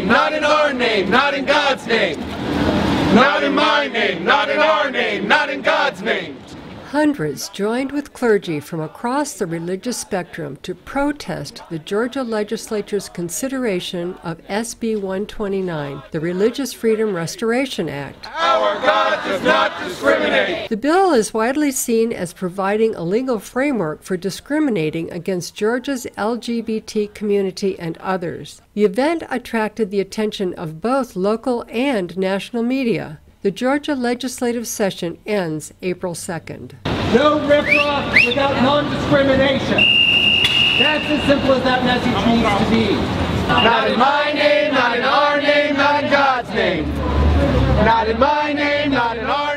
name, not in our name, not in God's name. Not in my name, not in our name, not in God's name. Hundreds joined with clergy from across the religious spectrum to protest the Georgia legislature's consideration of SB 129, the Religious Freedom Restoration Act. Our God does not discriminate. The bill is widely seen as providing a legal framework for discriminating against Georgia's LGBT community and others. The event attracted the attention of both local and national media. The Georgia legislative session ends April 2nd. No ripoff without non-discrimination. That's as simple as that message needs to be. Not in my name, not in our name, not in God's name. Not in my name, not in our name.